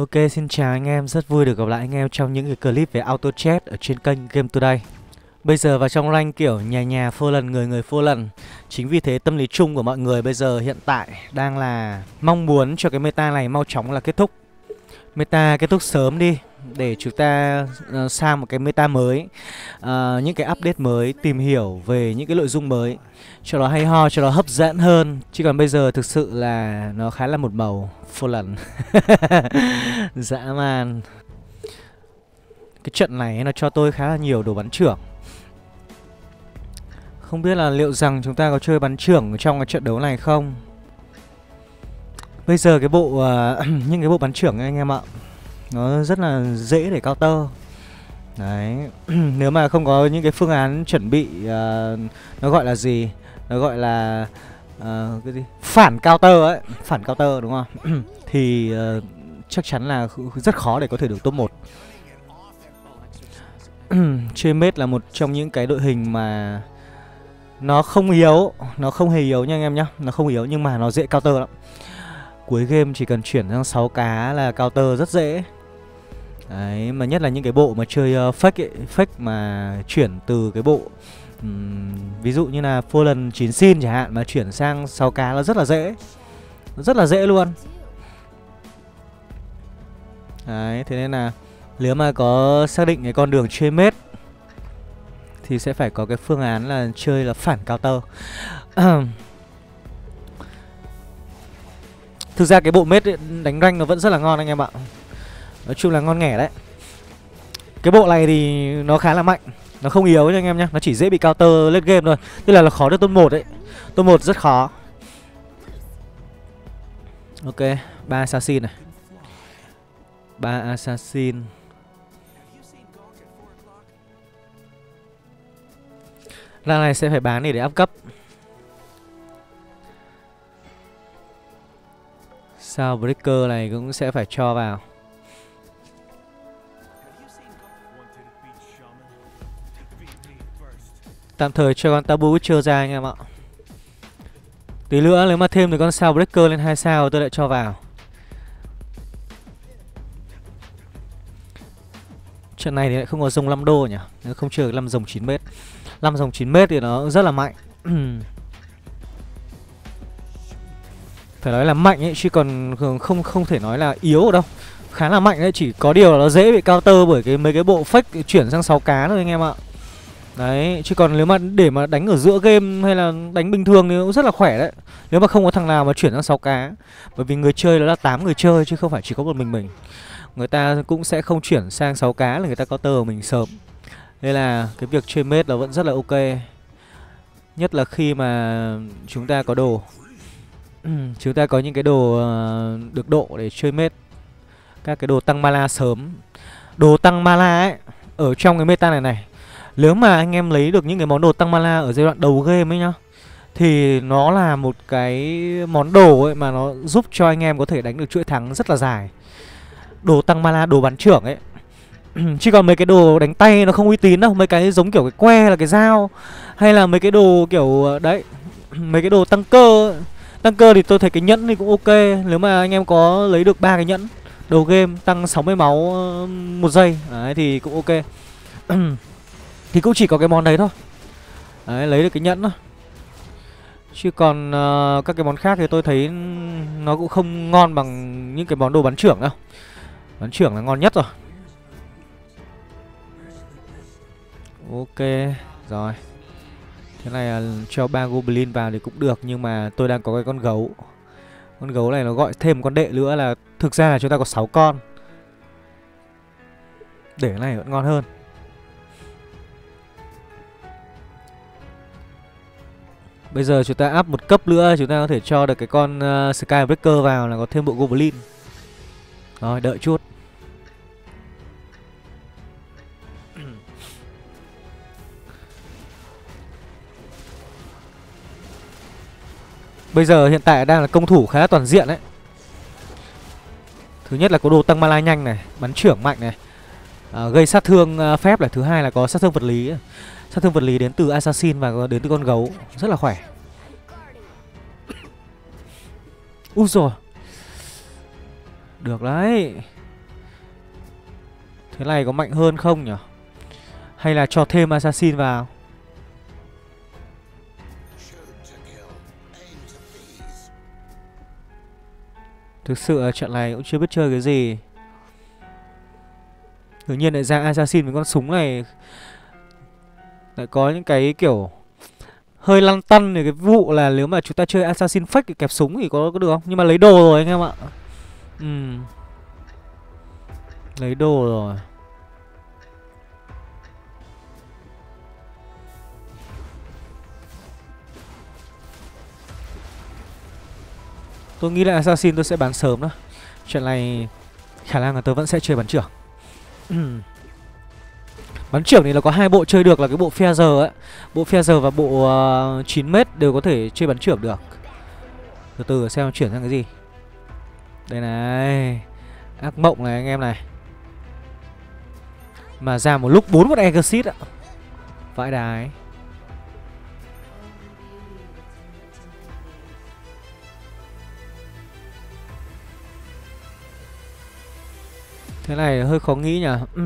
Ok, xin chào anh em, rất vui được gặp lại anh em trong những cái clip về Auto Chess ở trên kênh Game Today. Bây giờ vào trong rank kiểu nhà nhà Fallen, người người Fallen. Chính vì thế tâm lý chung của mọi người bây giờ hiện tại đang là mong muốn cho cái meta này mau chóng là kết thúc. Meta kết thúc sớm đi để chúng ta sang một cái meta mới, những cái update mới, tìm hiểu về những cái nội dung mới cho nó hay ho, cho nó hấp dẫn hơn. Chứ còn bây giờ thực sự là nó khá là một màu Fallen. Dã man. Cái trận này nó cho tôi khá là nhiều đồ bắn trưởng. Không biết là liệu rằng chúng ta có chơi bắn trưởng trong cái trận đấu này không. Bây giờ cái bộ những cái bộ bắn trưởng anh em ạ, nó rất là dễ để counter. Đấy. Nếu mà không có những cái phương án chuẩn bị, nó gọi là gì? Nó gọi là cái gì? Phản counter ấy, phản counter đúng không? Thì chắc chắn là rất khó để có thể được top 1. Chơi mết là một trong những cái đội hình mà nó không yếu, nó không hề yếu nha anh em nhá, nó không yếu nhưng mà nó dễ counter lắm. Cuối game chỉ cần chuyển sang 6 cá là counter rất dễ. Đấy, mà nhất là những cái bộ mà chơi fake ấy, fake mà chuyển từ cái bộ ví dụ như là Fallen 9 sin chẳng hạn mà chuyển sang 6 cá nó rất là dễ. Nó rất là dễ luôn. Đấy, thế nên là nếu mà có xác định cái con đường chơi mết thì sẽ phải có cái phương án là chơi là phản counter. Thực ra cái bộ mết đánh rank nó vẫn rất là ngon anh em ạ. Nói chung là ngon nghẻ đấy. Cái bộ này thì nó khá là mạnh, nó không yếu nha anh em nhá, nó chỉ dễ bị counter late game thôi. Tức là nó khó được top 1 đấy. Top 1 rất khó. Ok, 3 Assassin này. 3 Assassin. Rang này sẽ phải bán để up cấp. Skybreaker này cũng sẽ phải cho vào. Tạm thời cho con Tabu Witcher ra anh em ạ. Tí nữa nếu mà thêm được con Skybreaker lên 2 sao tôi lại cho vào. Trận này thì lại không có rồng 5 đô nhỉ. Nếu không chơi 5 rồng 9m. 5 rồng 9m thì nó rất là mạnh. Phải nói là mạnh ấy, chứ còn không thể nói là yếu đâu. Khá là mạnh đấy, chỉ có điều là nó dễ bị counter bởi cái mấy cái bộ fake chuyển sang 6 cá thôi anh em ạ. Đấy, chứ còn nếu mà để mà đánh ở giữa game hay là đánh bình thường thì cũng rất là khỏe đấy. Nếu mà không có thằng nào mà chuyển sang 6 cá. Bởi vì người chơi đó là 8 người chơi chứ không phải chỉ có một mình. Người ta cũng sẽ không chuyển sang 6 cá là người ta counter ở mình sớm. Nên là cái việc chơi mết là vẫn rất là ok. Nhất là khi mà chúng ta có đồ. Chúng ta có những cái đồ được độ để chơi mết. Các cái đồ tăng mana sớm. Đồ tăng mana ấy, ở trong cái meta này này, nếu mà anh em lấy được những cái món đồ tăng mana ở giai đoạn đầu game ấy nhá, thì nó là một cái món đồ ấy mà nó giúp cho anh em có thể đánh được chuỗi thắng rất là dài. Đồ tăng mana, đồ bắn trưởng ấy. Chứ còn mấy cái đồ đánh tay nó không uy tín đâu. Mấy cái giống kiểu cái que hay là cái dao, hay là mấy cái đồ kiểu đấy, mấy cái đồ tăng cơ. Tăng cơ thì tôi thấy cái nhẫn thì cũng ok. Nếu mà anh em có lấy được 3 cái nhẫn đầu game tăng 60 máu một giây đấy, thì cũng ok. Thì cũng chỉ có cái món đấy thôi đấy, lấy được cái nhẫn thôi. Chứ còn các cái món khác thì tôi thấy nó cũng không ngon bằng những cái món đồ bắn trưởng đâu. Bắn trưởng là ngon nhất rồi. Ok, rồi. Thế này là cho 3 Goblin vào thì cũng được. Nhưng mà tôi đang có cái con gấu. Con gấu này nó gọi thêm con đệ nữa là thực ra là chúng ta có 6 con. Để cái này vẫn ngon hơn. Bây giờ chúng ta up một cấp nữa, chúng ta có thể cho được cái con Skybreaker vào là có thêm bộ Goblin. Rồi, đợi chút. Bây giờ hiện tại đang là công thủ khá là toàn diện đấy. Thứ nhất là có đồ tăng mana nhanh này, bắn trưởng mạnh này, gây sát thương phép này. Thứ hai là có sát thương vật lý ấy. Sát thương vật lý đến từ Assassin và đến từ con gấu. Rất là khỏe. Úi rồi. Được đấy. Thế này có mạnh hơn không nhỉ? Hay là cho thêm Assassin vào? Thực sự ở trận này cũng chưa biết chơi cái gì. Tự nhiên lại ra Assassin với con súng này, lại có những cái kiểu hơi lăn tăn này. Cái vụ là nếu mà chúng ta chơi Assassin fake thì kẹp súng thì có được không? Nhưng mà lấy đồ rồi anh em ạ. Lấy đồ rồi. Tôi nghĩ là Assassin tôi sẽ bán sớm đó. Chuyện này khả năng là tôi vẫn sẽ chơi bắn trưởng. Bắn trưởng thì là có hai bộ chơi được, là cái bộ Phaser ấy. Bộ Phaser và bộ 9m đều có thể chơi bắn trưởng được. Từ từ xem chuyển sang cái gì. Đây này. Ác mộng này anh em này. Mà ra một lúc 4 con Egersis ạ. Vãi đái. Thế này hơi khó nghĩ nhỉ.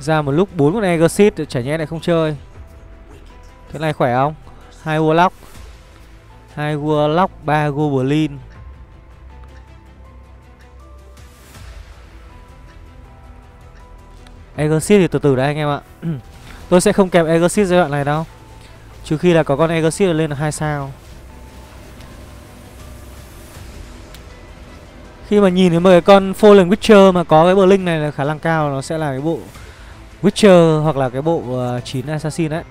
Ra một lúc 4 con Egersis chả nhẽ lại không chơi. Thế này khỏe không? 2 Warlock, 2 Warlock, 3 Goblin. Egersis thì từ từ đấy anh em ạ. Tôi sẽ không kèm Egersis giai đoạn này đâu, trừ khi là có con Egersis lên là 2 sao. Khi mà nhìn thấy một cái con Fallen Witcher mà có cái bờ linh này là khả năng cao nó sẽ là cái bộ Witcher hoặc là cái bộ 9 Assassin đấy.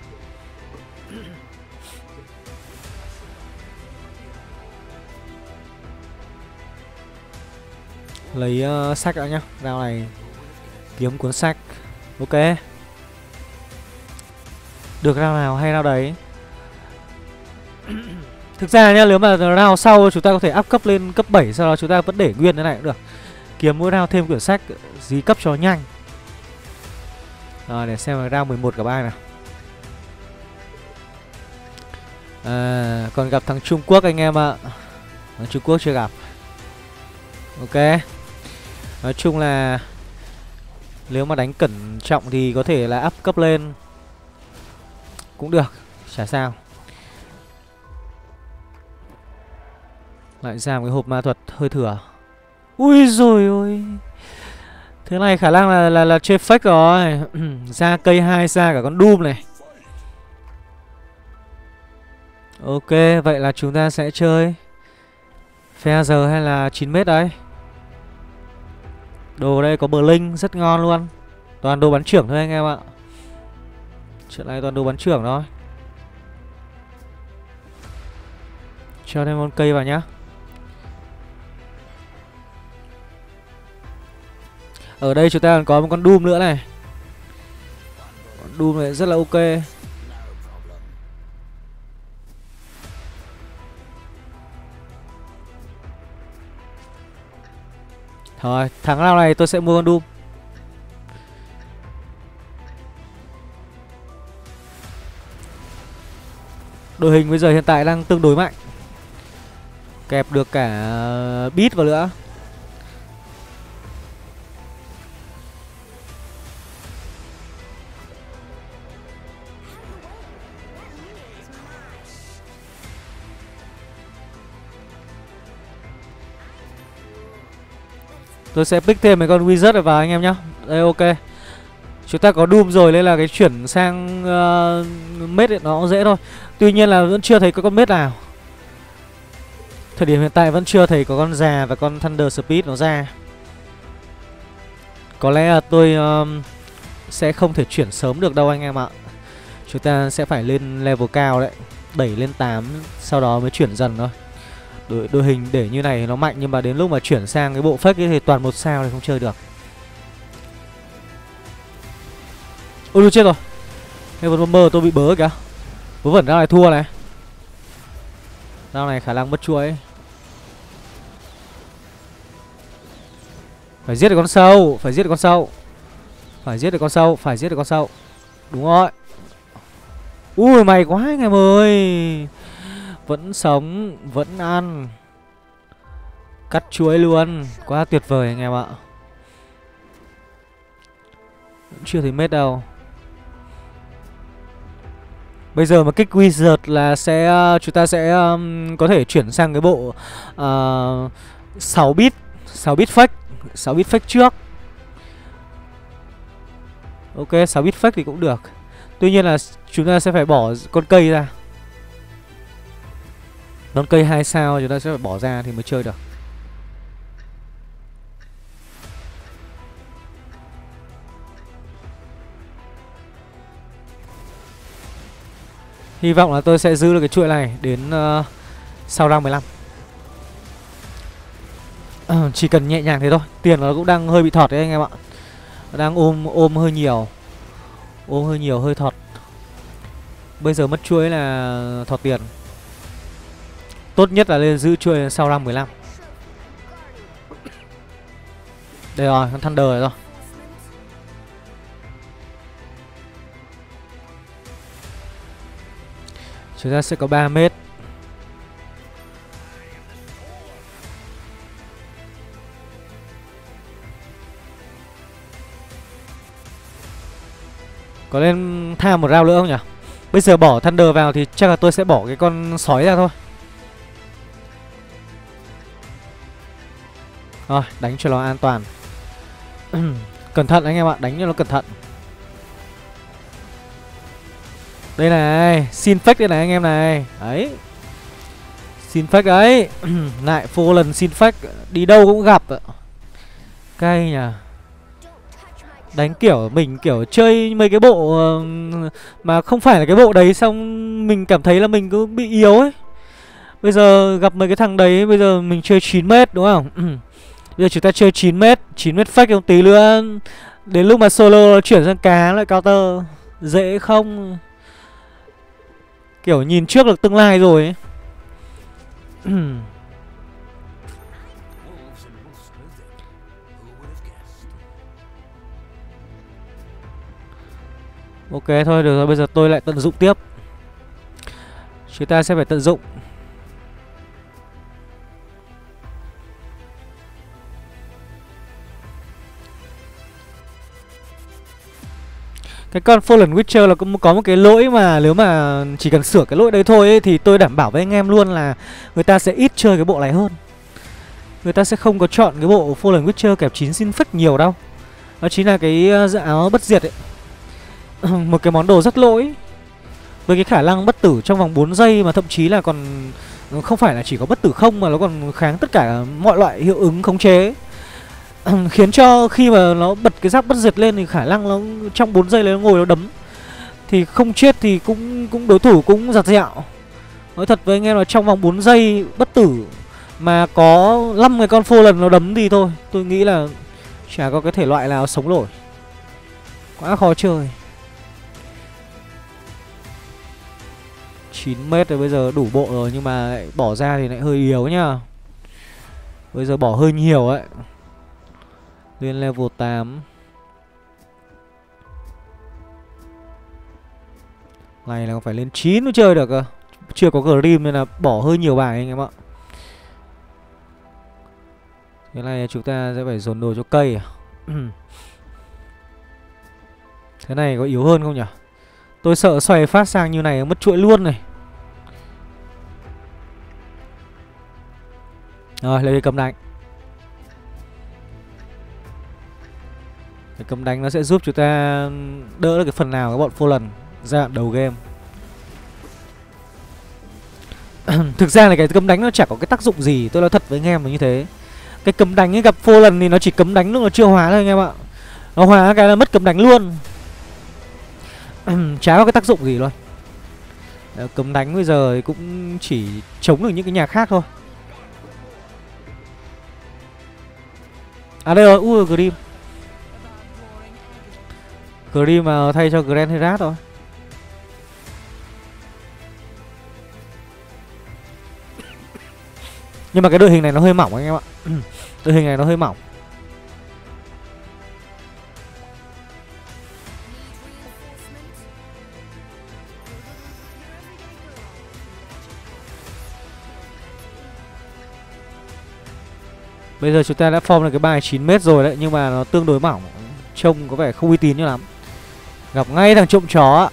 Lấy sách đã nhá. Rao này kiếm cuốn sách. Ok. Được rao nào hay rao đấy. Thực ra nhá, nếu mà round sau chúng ta có thể up cấp lên cấp 7, sau đó chúng ta vẫn để nguyên thế này cũng được. Kiếm mỗi round thêm quyển sách dí cấp cho nhanh. Rồi để xem là round 11 gặp ai nào. À, còn gặp thằng Trung Quốc anh em ạ. Thằng Trung Quốc chưa gặp. Ok. Nói chung là nếu mà đánh cẩn trọng thì có thể là up cấp lên cũng được, chả sao. Lại ra một cái hộp ma thuật hơi thừa. Ui rồi ôi. Thế này khả năng là chơi fake rồi. Ra cây 2, ra cả con Doom này. Ok, vậy là chúng ta sẽ chơi Phaser hay là 9m đấy. Đồ đây có Blink rất ngon luôn. Toàn đồ bắn trưởng thôi anh em ạ. Chuyện này toàn đồ bắn trưởng thôi. Cho thêm con cây vào nhá. Ở đây chúng ta còn có một con Doom nữa này. Con Doom này rất là ok. Thôi, tháng nào này tôi sẽ mua con Doom. Đội hình bây giờ hiện tại đang tương đối mạnh. Kẹp được cả beat vào nữa. Tôi sẽ pick thêm mấy con Wizard này vào anh em nhá. Đây ok. Chúng ta có Doom rồi nên là cái chuyển sang mết nó cũng dễ thôi. Tuy nhiên là vẫn chưa thấy có con mết nào. Thời điểm hiện tại vẫn chưa thấy có con già và con Thunder Speed nó ra. Có lẽ là tôi sẽ không thể chuyển sớm được đâu anh em ạ. Chúng ta sẽ phải lên level cao đấy. Đẩy lên 8 sau đó mới chuyển dần thôi. Đội hình để như này nó mạnh nhưng mà đến lúc mà chuyển sang cái bộ fake ấy thì toàn 1 sao thì không chơi được. Ôi chết rồi. Heaven Bomber tôi bị bớ kìa. Vớ vẩn ra này thua này. Rao này khả năng mất chuỗi. Phải giết được con sâu. Phải giết được con sâu. Phải giết được con sâu. Phải giết được con sâu. Đúng rồi. Ui mày quá anh em ơi. Vẫn sống. Vẫn ăn. Cắt chuỗi luôn. Quá tuyệt vời anh em ạ. Chưa thấy mết đâu. Bây giờ mà kích Wizard là sẽ chúng ta sẽ có thể chuyển sang cái bộ 6 bit fake trước. Ok, 6 bit fake thì cũng được. Tuy nhiên là chúng ta sẽ phải bỏ con cây ra. Con cây 2 sao chúng ta sẽ phải bỏ ra thì mới chơi được. Hy vọng là tôi sẽ giữ được cái chuỗi này đến sau round 15. Chỉ cần nhẹ nhàng thế thôi. Tiền nó cũng đang hơi bị thọt đấy anh em ạ. Đang ôm hơi nhiều. Ôm hơi nhiều, hơi thọt. Bây giờ mất chuỗi là thọt tiền. Tốt nhất là lên giữ chuỗi sau round 15. Đây rồi, con Thunder rồi. Chúng ta sẽ có 3 mét. Có nên tham một round nữa không nhỉ? Bây giờ bỏ Thunder vào thì chắc là tôi sẽ bỏ cái con sói ra thôi. Rồi, đánh cho nó an toàn. Cẩn thận anh em ạ, đánh cho nó cẩn thận. Đây này, xin fake đây này anh em này. Đấy, xin fake đấy. Lại phô lần xin fake. Đi đâu cũng gặp. Cay nhờ. Đánh kiểu mình kiểu chơi mấy cái bộ mà không phải là cái bộ đấy, xong mình cảm thấy là mình cứ bị yếu ấy. Bây giờ gặp mấy cái thằng đấy. Bây giờ mình chơi 9m đúng không? Bây giờ chúng ta chơi 9m. 9m fake không tí nữa. Đến lúc mà solo chuyển sang cá lại counter. Dễ không? Kiểu nhìn trước được tương lai rồi ấy. Ok thôi được rồi, bây giờ tôi lại tận dụng tiếp. Chúng ta sẽ phải tận dụng. Cái con Fallen Witcher là cũng có một cái lỗi mà nếu mà chỉ cần sửa cái lỗi đấy thôi ấy, thì tôi đảm bảo với anh em luôn là người ta sẽ ít chơi cái bộ này hơn. Người ta sẽ không có chọn cái bộ Fallen Witcher kẹp 9 xin phách nhiều đâu. Đó chính là cái dạ áo bất diệt ấy. Một cái món đồ rất lỗi. Với cái khả năng bất tử trong vòng 4 giây mà thậm chí là còn không phải là chỉ có bất tử không mà nó còn kháng tất cả mọi loại hiệu ứng khống chế. Khiến cho khi mà nó bật cái giáp bất diệt lên thì khả năng nó trong 4 giây là nó ngồi nó đấm. Thì không chết thì cũng đối thủ cũng giặt dẹo. Nói thật với anh em là trong vòng 4 giây bất tử mà có 5 cái con phô lần nó đấm thì thôi, tôi nghĩ là chả có cái thể loại nào sống nổi. Quá khó chơi. 9m rồi, bây giờ đủ bộ rồi nhưng mà lại bỏ ra thì lại hơi yếu nhá. Bây giờ bỏ hơi nhiều ấy. Lên level 8. Này là phải lên 9 mới chơi được cơ. Chưa có Grim nên là bỏ hơi nhiều bài anh em ạ. Thế này chúng ta sẽ phải dồn đồ cho cây à? Thế này có yếu hơn không nhỉ? Tôi sợ xoay phát sang như này mất chuỗi luôn này. Rồi lấy cái cầm đánh. Cái cấm đánh nó sẽ giúp chúng ta đỡ được cái phần nào các bọn Fallen giai đoạn đầu game. Thực ra là cái cấm đánh nó chả có cái tác dụng gì, tôi nói thật với anh em là như thế. Cái cấm đánh ấy gặp Fallen thì nó chỉ cấm đánh lúc nó chưa hóa thôi anh em ạ. Nó hóa cái là mất cấm đánh luôn. Chả có cái tác dụng gì luôn. Cấm đánh bây giờ thì cũng chỉ chống được những cái nhà khác thôi. À đây rồi, ui Grim. Grim mà thay cho Grand Herat rồi. Nhưng mà cái đội hình này nó hơi mỏng anh em ạ. Đội hình này nó hơi mỏng. Bây giờ chúng ta đã form được cái bài 9m rồi đấy, nhưng mà nó tương đối mỏng. trông có vẻ không uy tín như lắm. Gặp ngay thằng trộm chó.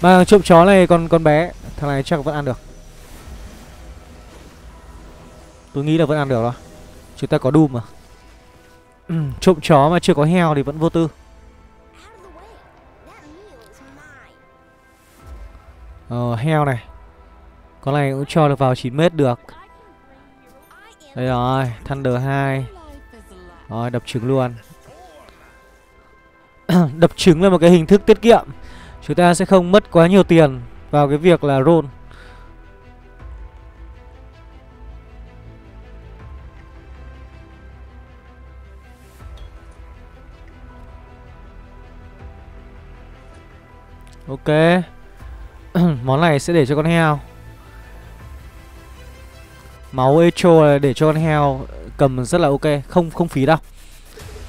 Mà thằng trộm chó này còn con bé, thằng này chắc vẫn ăn được. Tôi nghĩ là vẫn ăn được rồi. Chúng ta có Doom mà. Trộm chó mà chưa có heo thì vẫn vô tư. Heo này. Con này cũng cho được vào 9m được. Đây rồi, Thunder 2. Rồi, đập trứng luôn. Đập trứng là một cái hình thức tiết kiệm. Chúng ta sẽ không mất quá nhiều tiền vào cái việc là roll. Ok. Món này sẽ để cho con heo. Máu Echo là để cho con heo cầm rất là ok, không phí đâu.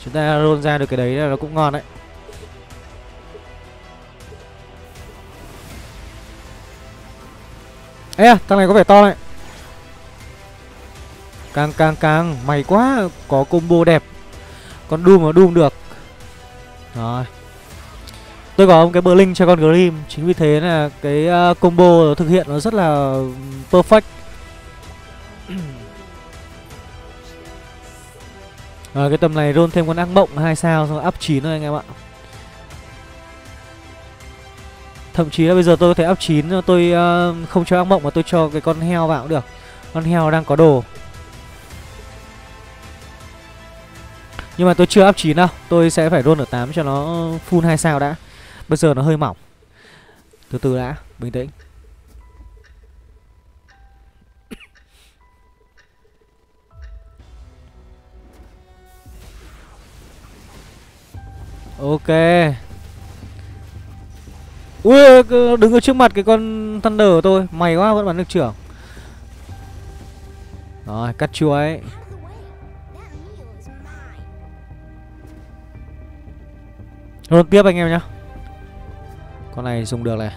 Chúng ta roll ra được cái đấy là nó cũng ngon đấy. Ê à, thằng này có vẻ to đấy. Càng mày quá, có combo đẹp. Con Doom mà Doom được. Rồi. Tôi có một cái Blink cho con Grim, chính vì thế là cái combo nó thực hiện nó rất là perfect. Rồi cái tầm này roll thêm con ác mộng 2 sao xong up 9 thôi anh em ạ. Thậm chí là bây giờ tôi có thể up 9, tôi không cho ác mộng mà tôi cho cái con heo vào cũng được. Con heo đang có đồ. Nhưng mà tôi chưa up 9 đâu, tôi sẽ phải roll ở 8 cho nó full 2 sao đã. Bây giờ nó hơi mỏng. Từ từ đã, bình tĩnh. Ok. Ui, đứng ở trước mặt cái con Thunder của tôi. May quá, vẫn bắn được trưởng. Rồi, cắt chuối. Roll tiếp anh em nhá. Con này dùng được này.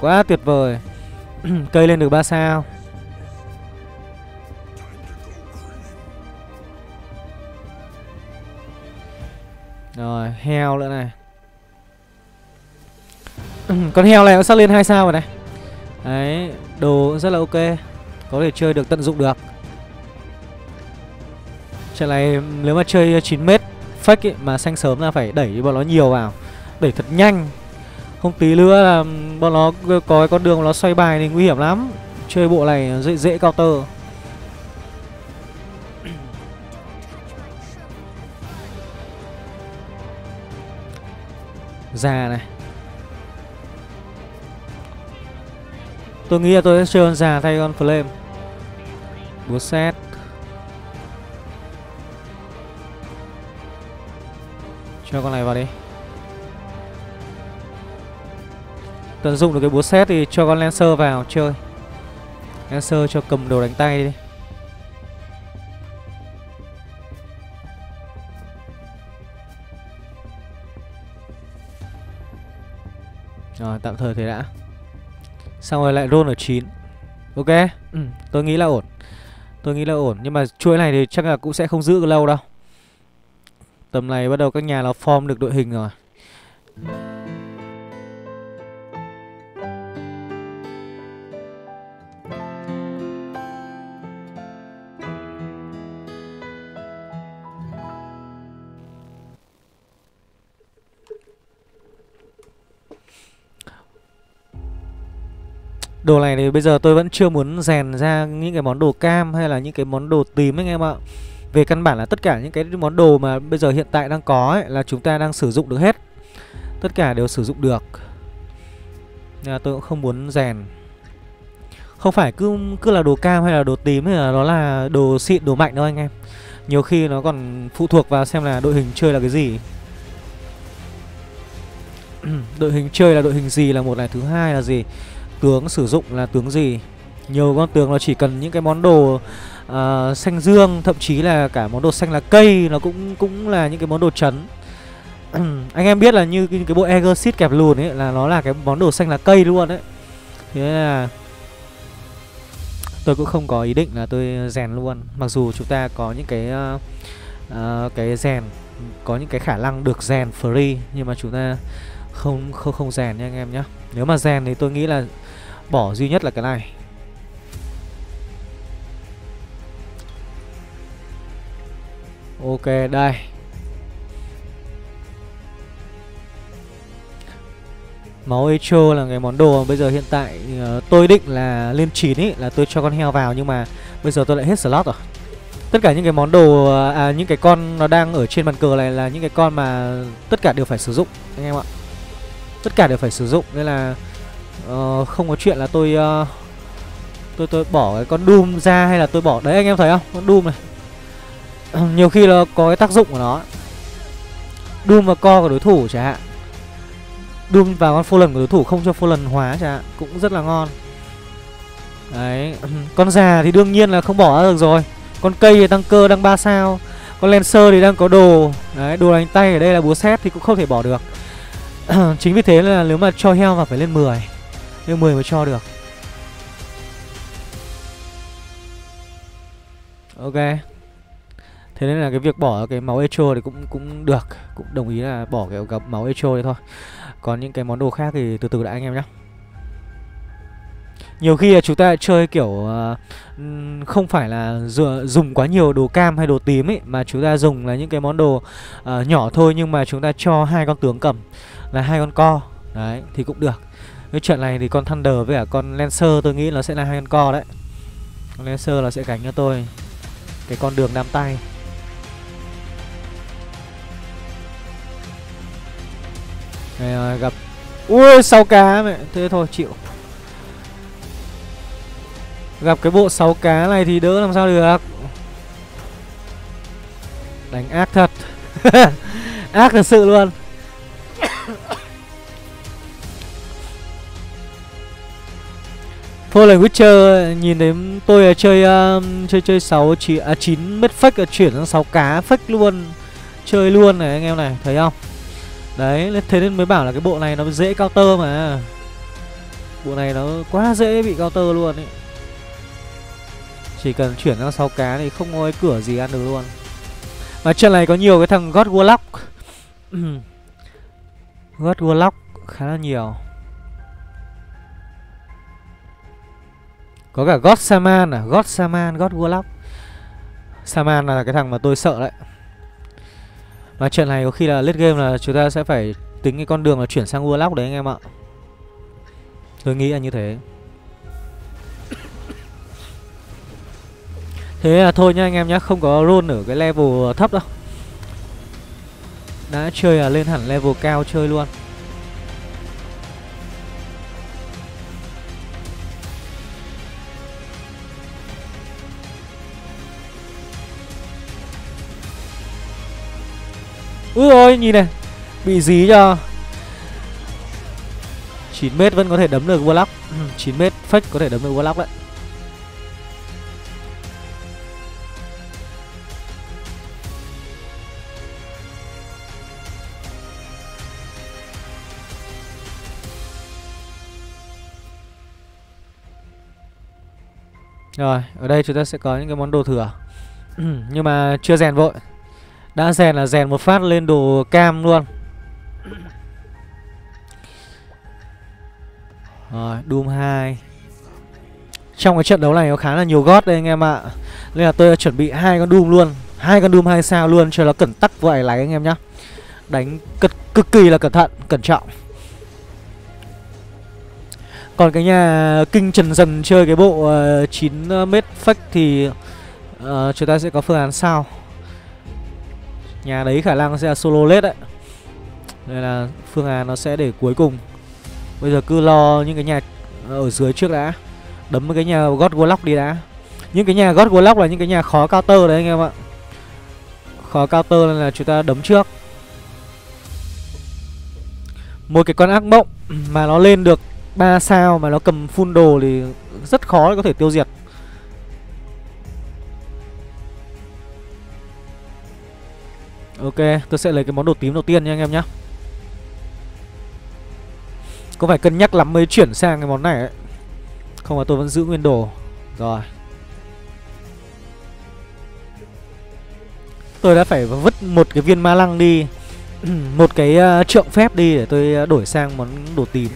Quá tuyệt vời. Cây lên được 3 sao. Rồi, heo nữa này. Con heo này cũng sắp lên 2 sao rồi này. Đấy, đồ rất là ok. Có thể chơi được, tận dụng được. Trận này nếu mà chơi 9m fake ấy, mà xanh sớm là phải đẩy bọn nó nhiều vào. Đẩy thật nhanh. Không tí nữa là bọn nó có cái con đường nó xoay bài thì nguy hiểm lắm. Chơi bộ này dễ counter. Già này. Tôi nghĩ là tôi sẽ chơi con già thay con Flame. Búa xét. Cho con này vào đi. Tận dụng được cái búa xét thì cho con Lancer vào chơi. Lancer cho cầm đồ đánh tay đi. Rồi, tạm thời thế đã. Xong rồi lại roll ở 9. Ok, tôi nghĩ là ổn. Tôi nghĩ là ổn, nhưng mà chuỗi này thì chắc là cũng sẽ không giữ lâu đâu. Tầm này bắt đầu các nhà nó form được đội hình rồi. Đồ này thì bây giờ tôi vẫn chưa muốn rèn ra những cái món đồ cam hay là những cái món đồ tím anh em ạ. Về căn bản là tất cả những cái món đồ mà bây giờ hiện tại đang có ấy, là chúng ta đang sử dụng được hết. Tất cả đều sử dụng được. Nên là tôi cũng không muốn rèn. Không phải cứ là đồ cam hay là đồ tím hay là nó là đồ xịn, đồ mạnh đâu anh em. Nhiều khi nó còn phụ thuộc vào xem là đội hình chơi là cái gì. Đội hình chơi là đội hình gì là một này, thứ hai là gì. Tướng sử dụng là tướng gì. Nhiều con tướng nó chỉ cần những cái món đồ xanh dương, thậm chí là cả món đồ xanh lá cây nó cũng là những cái món đồ trấn. Anh em biết là như cái bộ Egersis kẹp lùn ấy là nó là cái món đồ xanh lá cây luôn đấy. Thế là Tôi cũng không có ý định là tôi rèn luôn. Mặc dù chúng ta có những cái rèn, có những cái khả năng được rèn free, nhưng mà chúng ta không rèn nha anh em nhé. Nếu mà rèn thì tôi nghĩ là bỏ duy nhất là cái này. Ok, đây. Máu Echo là cái món đồ bây giờ hiện tại tôi định là lên 9 ý, là tôi cho con heo vào, nhưng mà bây giờ tôi lại hết slot rồi. Tất cả những cái món đồ, những cái con nó đang ở trên bàn cờ này là những cái con mà tất cả đều phải sử dụng anh em ạ. Tất cả đều phải sử dụng, nên là không có chuyện là tôi bỏ cái con Doom ra hay là tôi bỏ. Đấy anh em thấy không? Con Doom này nhiều khi nó có cái tác dụng của nó. Doom và co của đối thủ chẳng hạn, Doom vào con Fallen của đối thủ không cho Fallen hóa chẳng hạn, cũng rất là ngon. Đấy, con già thì đương nhiên là không bỏ ra được rồi. Con cây thì tăng cơ đang 3 sao. Con Lancer thì đang có đồ. Đấy, đồ đánh tay ở đây là búa xét thì cũng không thể bỏ được. Chính vì thế là nếu mà cho heo vào phải lên 10. Lên 10 mới cho được. Ok. Thế nên là cái việc bỏ cái máu Echo thì cũng được. Cũng đồng ý là bỏ cái gặp máu Echo đấy thôi. Còn những cái món đồ khác thì từ từ đã anh em nhé. Nhiều khi là chúng ta chơi kiểu không phải là dùng quá nhiều đồ cam hay đồ tím ấy, mà chúng ta dùng là những cái món đồ nhỏ thôi, nhưng mà chúng ta cho hai con tướng cầm là hai con co. Đấy thì cũng được. Cái trận này thì con Thunder với cả con Lancer tôi nghĩ nó sẽ là hai con co đấy. Con Lancer nó sẽ gánh cho tôi cái con đường đam tay. Này, gặp ui 6 cá mẹ, thế thôi chịu. Gặp cái bộ 6 cá này thì đỡ làm sao được. Đánh ác thật. Ác thật sự luôn. Thôi là Witcher nhìn thấy tôi chơi chơi 9 mét fake chuyển sang 6 cá fake luôn. Chơi luôn này anh em này, thấy không? Đấy, thế nên mới bảo là cái bộ này nó dễ counter mà. Bộ này nó quá dễ bị counter luôn ấy. Chỉ cần chuyển sang 6 cá thì không có cái cửa gì ăn được luôn. Mà trận này có nhiều cái thằng God Warlock. God Warlock khá là nhiều. Có cả God Shaman à, God Shaman, God Warlock. Shaman là cái thằng mà tôi sợ đấy. Mà trận này có khi là late game là chúng ta sẽ phải tính cái con đường là chuyển sang Warlock đấy anh em ạ. Tôi nghĩ là như thế. Thế là thôi nha anh em nhé, không có roll ở cái level thấp đâu. Đã chơi là lên hẳn level cao chơi luôn. Úi ôi, nhìn này, bị dí cho. 9m vẫn có thể đấm được Warlock. 9m fake có thể đấm được Warlock đấy. Rồi, ở đây chúng ta sẽ có những cái món đồ thừa. Nhưng mà chưa rèn vội. Đã rèn là rèn một phát lên đồ cam luôn. Rồi, Doom 2. Trong cái trận đấu này có khá là nhiều gót đây anh em ạ. Nên là tôi đã chuẩn bị hai con Doom luôn. Hai con Doom 2 sao luôn cho nó cẩn tắc vội lái anh em nhá. Đánh cực kỳ là cẩn thận, cẩn trọng. Còn cái nhà Kinh Trần Dần chơi cái bộ 9m fake thì chúng ta sẽ có phương án sau. Nhà đấy khả năng sẽ là solo lết đấy. Nên là phương án nó sẽ để cuối cùng. Bây giờ cứ lo những cái nhà ở dưới trước đã. Đấm cái nhà God Warlock đi đã. Những cái nhà God Warlock là những cái nhà khó counter đấy anh em ạ. Khó counter nên là chúng ta đấm trước. Một cái con ác mộng mà nó lên được 3 sao mà nó cầm full đồ thì rất khó để có thể tiêu diệt. Ok, tôi sẽ lấy cái món đồ tím đầu tiên nha anh em nhé. Có phải cân nhắc lắm mới chuyển sang cái món này ấy. Không là tôi vẫn giữ nguyên đồ. Rồi tôi đã phải vứt một cái viên ma lăng đi, một cái trượng phép đi để tôi đổi sang món đồ tím.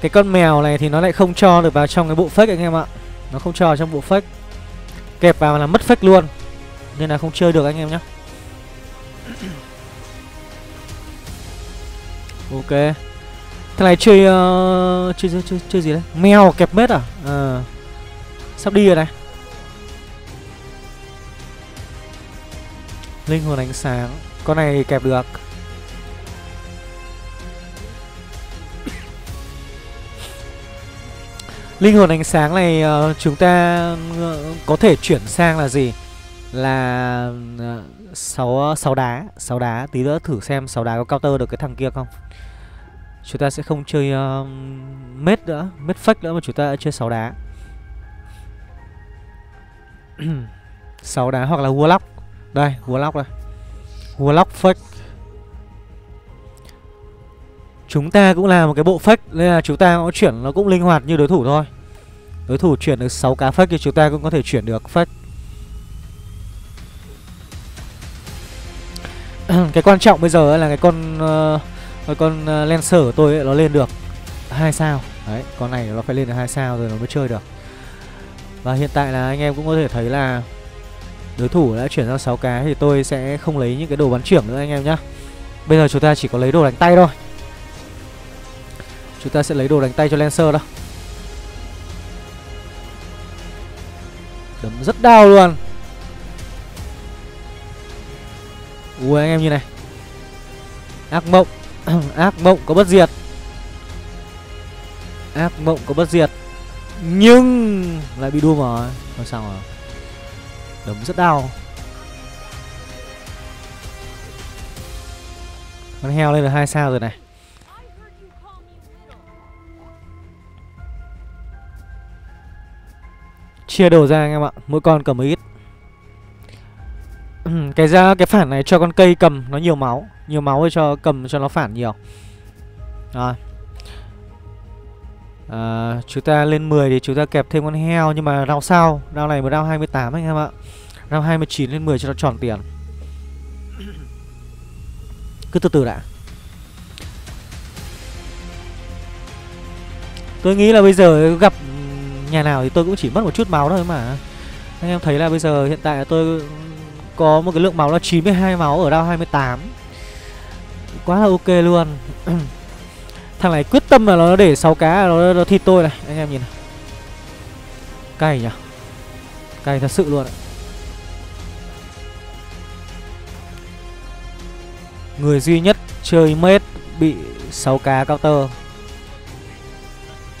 Cái con mèo này thì nó lại không cho được vào trong cái bộ fake anh em ạ. Nó không cho trong bộ fake, kẹp vào là mất fake luôn, nên là không chơi được anh em nhé. Ok, cái này chơi chơi gì đấy? Mèo kẹp mết à? Sắp đi rồi này. Linh hồn ánh sáng, con này thì kẹp được. Linh hồn ánh sáng này chúng ta có thể chuyển sang là gì? Là 6 đá. Tí nữa thử xem 6 đá có counter được cái thằng kia không. Chúng ta sẽ không chơi mết nữa, mết fake nữa, mà chúng ta chơi 6 đá. 6 đá hoặc là Warlock. Đây, Warlock đây. Warlock fake. Chúng ta cũng là một cái bộ fake, nên là chúng ta cũng chuyển nó cũng linh hoạt như đối thủ thôi. Đối thủ chuyển được 6 cá fake thì chúng ta cũng có thể chuyển được fake. Cái quan trọng bây giờ là cái con Lancer của tôi ấy, nó lên được 2 sao. Đấy, con này nó phải lên được 2 sao rồi nó mới chơi được. Và hiện tại là anh em cũng có thể thấy là đối thủ đã chuyển sang 6 cá thì tôi sẽ không lấy những cái đồ bắn chưởng nữa anh em nhá. Bây giờ chúng ta chỉ có lấy đồ đánh tay thôi. Chúng ta sẽ lấy đồ đánh tay cho Lancer đó. Đấm rất đau luôn. Ui anh em như này. Ác mộng. Ác mộng có bất diệt. Ác mộng có bất diệt. Nhưng lại bị Doom rồi. Thôi sao rồi. Đấm rất đau. Con heo lên được 2 sao rồi này. Chia đồ ra anh em ạ, mỗi con cầm một ít. Cái phản này cho con cây cầm nó nhiều máu. Nhiều máu thì cho cầm cho nó phản nhiều. Rồi chúng ta lên 10 thì chúng ta kẹp thêm con heo. Nhưng mà round sau, round này mới round 28 anh em ạ. Round 29 lên 10 cho nó tròn tiền. Cứ từ từ đã. Tôi nghĩ là bây giờ gặp nhà nào thì tôi cũng chỉ mất một chút máu thôi mà. Anh em thấy là bây giờ hiện tại là tôi có một cái lượng máu là 92 máu ở round 28. Quá là ok luôn. Thằng này quyết tâm là nó để 6 cá nó thịt tôi này. Anh em nhìn này. Cay nhỉ. Cay thật sự luôn ạ. Người duy nhất chơi mết bị 6 cá counter.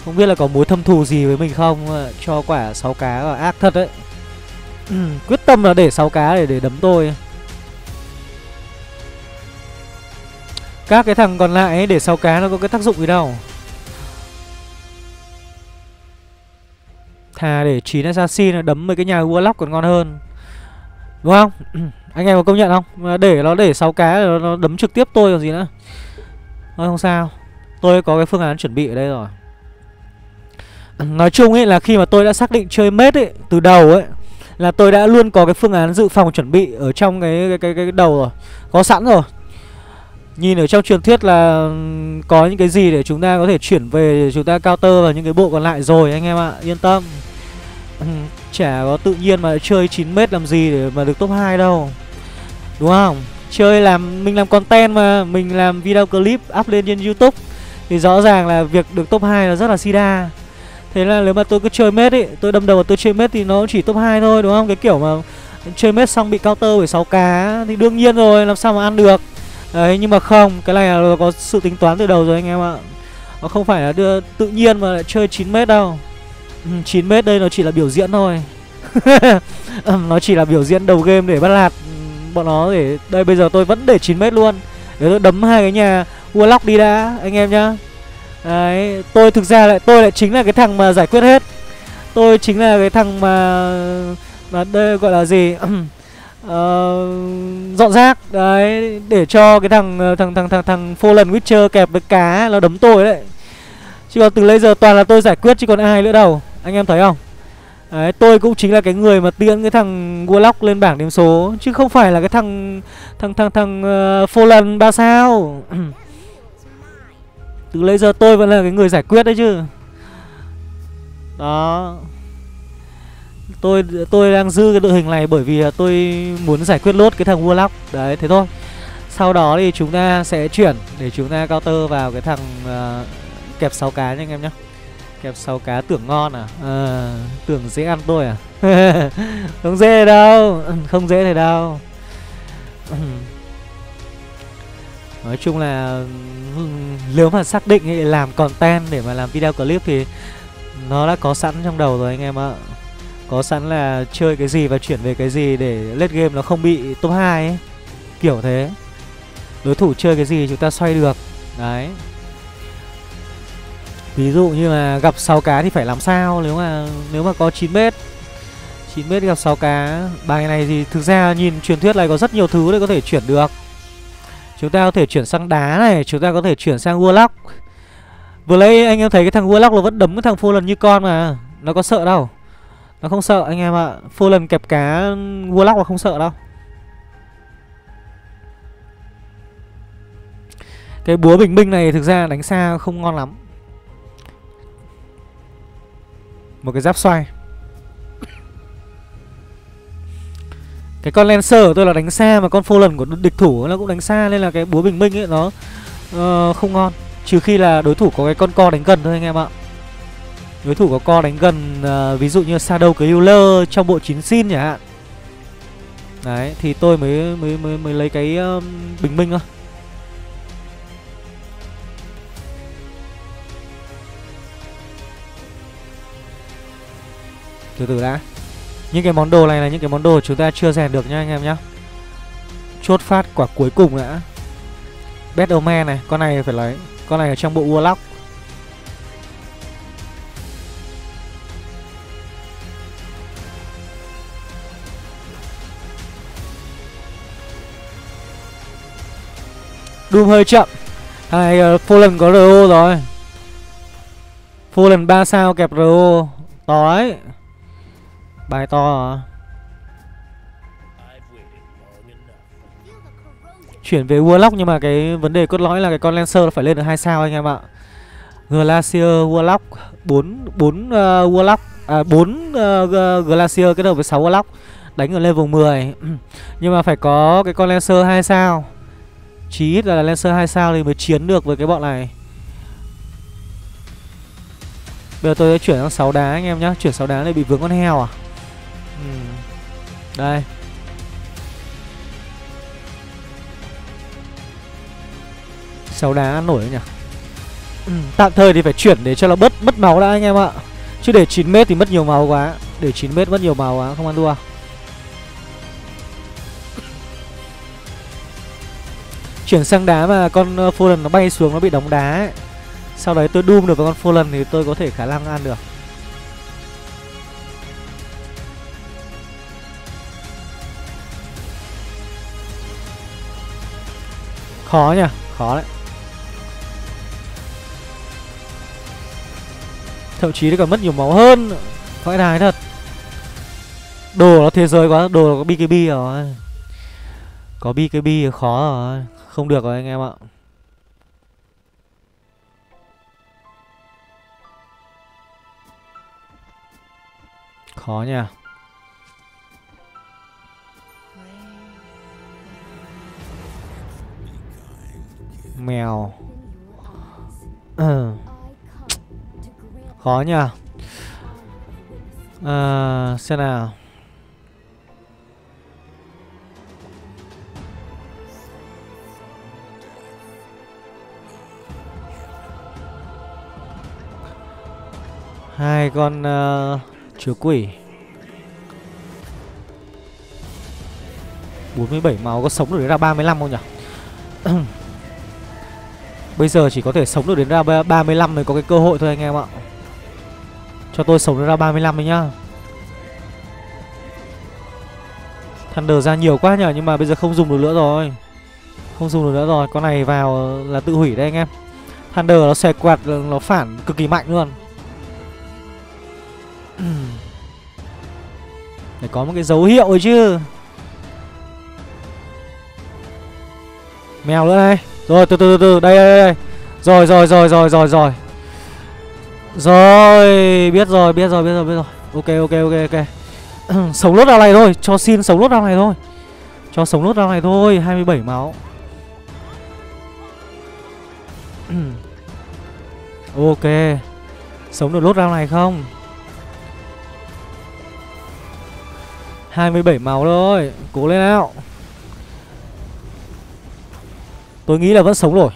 Không biết là có mối thâm thù gì với mình không. Cho quả 6 cá là ác thật đấy. Quyết tâm là để 6 cá để đấm tôi. Các cái thằng còn lại ấy, để 6 cá nó có cái tác dụng gì đâu. Thà để 9 Assassin nó đấm mấy cái nhà Warlock còn ngon hơn. Đúng không? Anh em có công nhận không? Để nó để 6 cá nó đấm trực tiếp tôi còn gì nữa. Thôi không sao. Tôi có cái phương án chuẩn bị ở đây rồi. Nói chung ấy là khi mà tôi đã xác định chơi mết ấy từ đầu ấy, là tôi đã luôn có cái phương án dự phòng chuẩn bị ở trong cái đầu rồi. Có sẵn rồi. Nhìn ở trong truyền thuyết là có những cái gì để chúng ta có thể chuyển về để chúng ta counter vào những cái bộ còn lại rồi anh em ạ, yên tâm. Chả có tự nhiên mà chơi 9m làm gì để mà được top 2 đâu. Đúng không? Chơi mình làm content mà, mình làm video clip up lên trên YouTube thì rõ ràng là việc được top 2 là rất là sida. Thế là nếu mà tôi cứ chơi mết ý, tôi đâm đầu vào tôi chơi mết thì nó chỉ top 2 thôi đúng không? Cái kiểu mà chơi mết xong bị counter bởi 6 cá thì đương nhiên rồi, làm sao mà ăn được. Đấy, nhưng mà không, cái này là có sự tính toán từ đầu rồi anh em ạ. Nó không phải là đưa tự nhiên mà lại chơi 9m đâu. 9m đây nó chỉ là biểu diễn thôi. Nó chỉ là biểu diễn đầu game để bắt lạt bọn nó để... Đây bây giờ tôi vẫn để 9m luôn. Để tôi đấm hai cái nhà Warlock đi đã anh em nhá. Đấy, tôi thực ra lại tôi lại chính là cái thằng mà giải quyết hết. Tôi chính là cái thằng mà đây gọi là gì? Dọn rác đấy, để cho cái thằng Fallen Witcher kẹp với cá nó đấm tôi đấy. Chứ còn từ lấy giờ toàn là tôi giải quyết chứ còn ai nữa đâu. Anh em thấy không? Đấy, tôi cũng chính là cái người mà tiễn cái thằng Warlock lên bảng điểm số, chứ không phải là cái thằng Fallen 3 sao. Từ lấy giờ tôi vẫn là cái người giải quyết đấy chứ. Đó. Tôi đang giữ cái đội hình này bởi vì tôi muốn giải quyết lốt cái thằng Warlock. Đấy, thế thôi. Sau đó thì chúng ta sẽ chuyển để chúng ta counter vào cái thằng kẹp 6 cá nha anh em nhé. Kẹp 6 cá tưởng ngon à? À, tưởng dễ ăn tôi à? Không dễ đâu, không dễ thế đâu. Nói chung là nếu mà xác định làm content để mà làm video clip thì nó đã có sẵn trong đầu rồi anh em ạ. Có sẵn là chơi cái gì và chuyển về cái gì để late game nó không bị top 2 ấy. Kiểu thế. Đối thủ chơi cái gì chúng ta xoay được. Đấy. Ví dụ như là gặp 6 cá thì phải làm sao nếu mà có 9m. 9m gặp 6 cá, bài này thì thực ra nhìn truyền thuyết này có rất nhiều thứ để có thể chuyển được. Chúng ta có thể chuyển sang đá này, chúng ta có thể chuyển sang Warlock. Vừa lấy anh em thấy cái thằng Warlock nó vẫn đấm cái thằng Fallen như con mà, nó có sợ đâu. Nó không sợ anh em ạ. Fallen kẹp cá Warlock là không sợ đâu. Cái búa bình minh này thực ra đánh xa không ngon lắm. Một cái giáp xoay. Cái con Lancer của tôi là đánh xa, mà con Fallen của địch thủ nó cũng đánh xa, nên là cái búa bình minh ấy nó không ngon. Trừ khi là đối thủ có cái con co đánh gần thôi anh em ạ. Đối thủ có co đánh gần, ví dụ như Shadow Blade trong bộ 9 xin chẳng hạn. Đấy thì tôi mới lấy cái bình minh thôi. Từ từ đã. Những cái món đồ này là những cái món đồ chúng ta chưa rèn được nha anh em nhá. Chốt phát quả cuối cùng đã. Batman này, con này phải lấy. Con này ở trong bộ Warlock. Doom hơi chậm. Thằng này Fallen có RO rồi. Fallen 3 sao kẹp RO. To đấy. Bài to à. Chuyển về Warlock, nhưng mà cái vấn đề cốt lõi là cái con Lancer nó phải lên được 2 sao anh em ạ. Glacier Warlock 4 Warlock 4 Glacier kết hợp với 6 Warlock. Đánh ở level 10. Nhưng mà phải có cái con Lancer 2 sao. Chí ít là Lancer 2 sao thì mới chiến được với cái bọn này. Bây giờ tôi sẽ chuyển sang 6 đá anh em nhá. Chuyển 6 đá này bị vướng con heo à? Đây. Sáu đá ăn nổi đấy nhỉ. Tạm thời thì phải chuyển để cho nó bớt mất máu đã anh em ạ. Chứ để 9m thì mất nhiều máu quá. Để 9m mất nhiều máu quá, không ăn đua. Chuyển sang đá mà con Fallen nó bay xuống, nó bị đóng đá ấy. Sau đấy tôi Doom được với con Fallen thì tôi có thể khả năng ăn được. Khó nhỉ, khó đấy. Thậm chí nó còn mất nhiều máu hơn. Vãi đài thật. Đồ nó thế giới quá, đồ nó có BKB rồi. Có BKB thì khó rồi. Không được rồi anh em ạ. Khó nha. Mèo. Khó nha. Xem nào. Hai con chúa quỷ. 47 máu có sống được đến ra 35 không nhỉ? Bây giờ chỉ có thể sống được đến ra 35 mới có cái cơ hội thôi anh em ạ. Cho tôi sống được ra 35 đi nhá. Thunder ra nhiều quá nhỉ, nhưng mà bây giờ không dùng được nữa rồi. Không dùng được nữa rồi, con này vào là tự hủy đấy anh em. Thunder nó xòe quạt, nó phản cực kỳ mạnh luôn. Để có một cái dấu hiệu ấy chứ. Mèo nữa đây. Rồi từ từ đây. Rồi. Rồi, biết rồi. Ok. Sống lốt ra này thôi, cho xin sống lốt ra này thôi. 27 máu. Ok. Sống được lốt round này không? 27 máu thôi. Cố lên nào. Tôi nghĩ là vẫn sống rồi.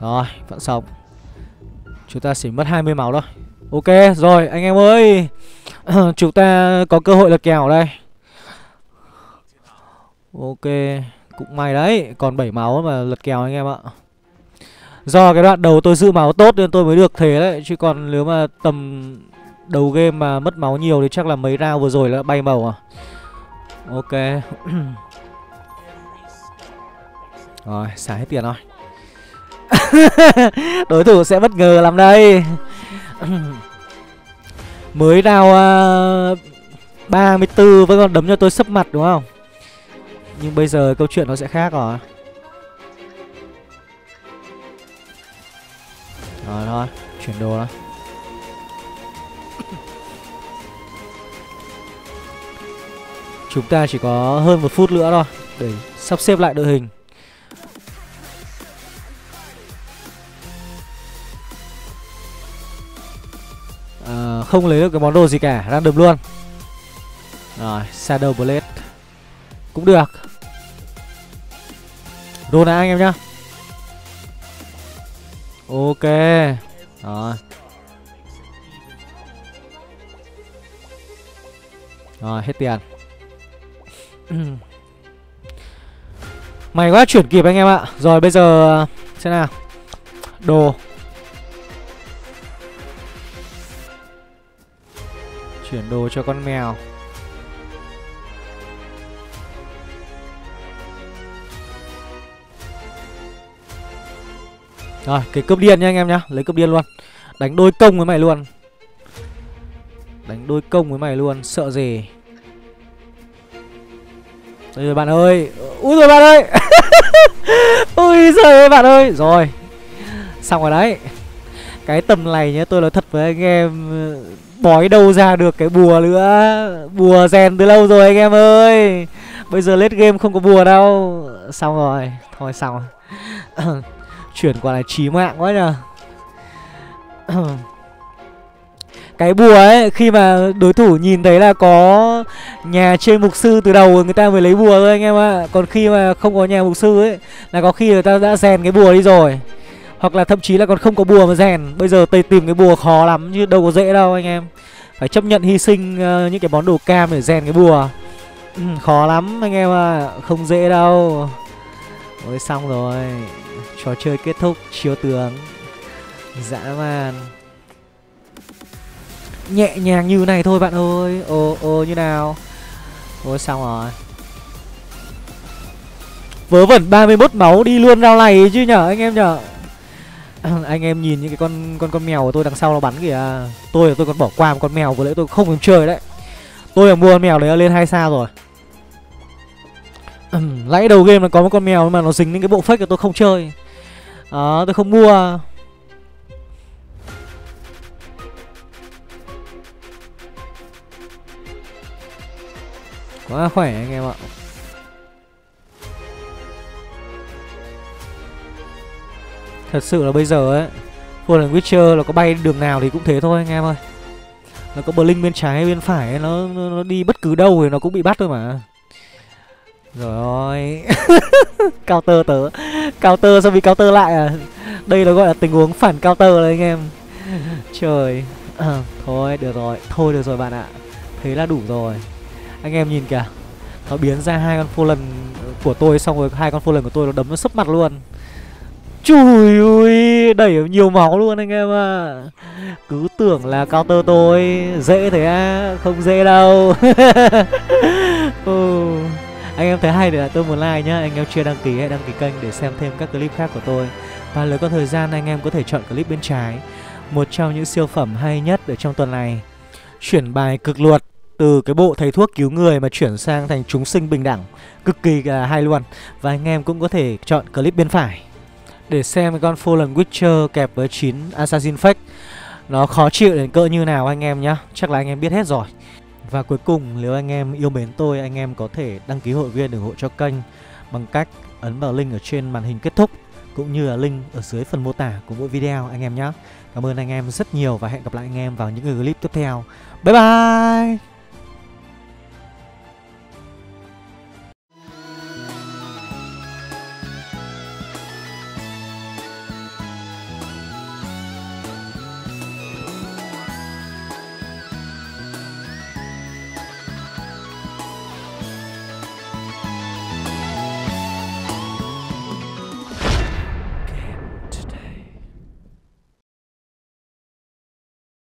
Rồi, vẫn sống. Chúng ta chỉ mất 20 máu thôi. Ok, rồi anh em ơi. Chúng ta có cơ hội lật kèo ở đây. Ok, cũng may đấy. Còn 7 máu mà lật kèo anh em ạ. Do cái đoạn đầu tôi giữ máu tốt nên tôi mới được thế đấy. Chứ còn nếu mà tầm đầu game mà mất máu nhiều thì chắc là mấy round vừa rồi là bay màu à. Ok. Rồi, xả hết tiền rồi. Đối thủ sẽ bất ngờ lắm đây. Mới round 34 vẫn còn đấm cho tôi sấp mặt đúng không? Nhưng bây giờ câu chuyện nó sẽ khác rồi. Rồi thôi, chuyển đồ đó. Chúng ta chỉ có hơn 1 phút nữa thôi để sắp xếp lại đội hình. À, không lấy được cái món đồ gì cả, random luôn. Rồi, Shadow Blade cũng được. Đồ này anh em nhá. Ok. Rồi. Rồi, hết tiền. May quá chuyển kịp anh em ạ. Rồi bây giờ xem nào. Đồ. Chuyển đồ cho con mèo. Rồi, cái cướp điên nha anh em nhá, lấy cướp điên luôn. Đánh đôi công với mày luôn, sợ gì. Đây rồi bạn ơi. Úi rồi bạn ơi. Úi giời bạn ơi. Rồi. Xong rồi đấy. Cái tầm này nhá, tôi nói thật với anh em, bói đâu ra được cái bùa nữa. Bùa rèn từ lâu rồi anh em ơi. Bây giờ late game không có bùa đâu. Xong rồi. Thôi xong rồi. Chuyển quả này chí mạng quá nhờ. Cái bùa ấy, khi mà đối thủ nhìn thấy là có nhà trên mục sư từ đầu người ta mới lấy bùa thôi anh em ạ. Còn khi mà không có nhà mục sư ấy là có khi người ta đã rèn cái bùa đi rồi. Hoặc là thậm chí là còn không có bùa mà rèn. Bây giờ tôi tìm cái bùa khó lắm chứ đâu có dễ đâu anh em. Phải chấp nhận hy sinh những cái món đồ cam để rèn cái bùa. Khó lắm anh em ạ, không dễ đâu. Ôi xong rồi. Trò chơi kết thúc, chiếu tướng dã man. Nhẹ nhàng như này thôi bạn ơi. Ồ như nào. Ôi xong rồi. Vớ vẩn 31 máu đi luôn rau này chứ nhở anh em nhở. Anh em nhìn những cái con mèo của tôi đằng sau nó bắn kìa. Tôi còn bỏ qua một con mèo vừa nãy tôi không thèm chơi đấy. Tôi là mua con mèo đấy lên 2 sao rồi. Lãi đầu game là có một con mèo mà nó dính đến cái bộ fake của tôi không chơi. Đó, tôi không mua. Quá khỏe anh em ạ. Thật sự là bây giờ ấy, Fallen Witcher là có bay đường nào thì cũng thế thôi anh em ơi. Nó có blink bên trái bên phải ấy, nó đi bất cứ đâu thì nó cũng bị bắt thôi mà. Rồi. Counter tớ. Counter sao bị counter lại à. Đây nó gọi là tình huống phản counter đấy anh em. Trời. Thôi được rồi bạn ạ. Thế là đủ rồi. Anh em nhìn kìa. Nó biến ra 2 con Fallen của tôi. Xong rồi 2 con Fallen của tôi nó đấm nó sấp mặt luôn. Chùi ui. Đẩy nhiều máu luôn anh em ạ. Cứ tưởng là counter tôi dễ thế á. Không dễ đâu. Ừ. Anh em thấy hay thì tôi muốn like nhá. Anh em chưa đăng ký hãy đăng ký kênh để xem thêm các clip khác của tôi. Và nếu có thời gian anh em có thể chọn clip bên trái. Một trong những siêu phẩm hay nhất ở trong tuần này. Chuyển bài cực luật. từ cái bộ thầy thuốc cứu người mà chuyển sang thành chúng sinh bình đẳng, cực kỳ hay luôn. Và anh em cũng có thể chọn clip bên phải để xem con Fallen Witcher kẹp với 9 Assassin Fake nó khó chịu đến cỡ như nào anh em nhá. Chắc là anh em biết hết rồi. Và cuối cùng, nếu anh em yêu mến tôi, anh em có thể đăng ký hội viên ủng hộ cho kênh bằng cách ấn vào link ở trên màn hình kết thúc cũng như là link ở dưới phần mô tả của mỗi video anh em nhé. Cảm ơn anh em rất nhiều và hẹn gặp lại anh em vào những clip tiếp theo. Bye bye.